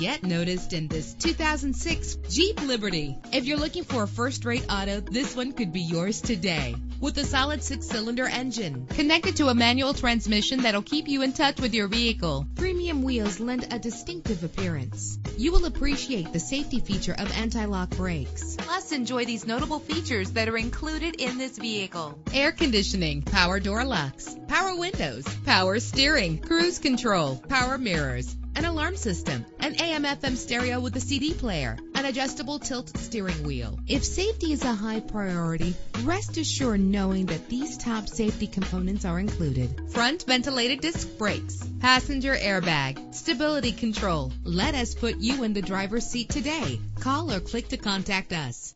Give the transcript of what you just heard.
Get noticed in this 2006 Jeep Liberty. If you're looking for a first-rate auto, this one could be yours today. With a solid 6-cylinder engine connected to a manual transmission that'll keep you in touch with your vehicle. Premium wheels lend a distinctive appearance. You will appreciate the safety feature of anti-lock brakes. Plus, enjoy these notable features that are included in this vehicle: air conditioning, power door locks, power windows, power steering, cruise control, power mirrors, an alarm system, an AM/FM stereo with a CD player, an adjustable tilt steering wheel. If safety is a high priority, rest assured knowing that these top safety components are included: front ventilated disc brakes, passenger airbag, stability control. Let us put you in the driver's seat today. Call or click to contact us.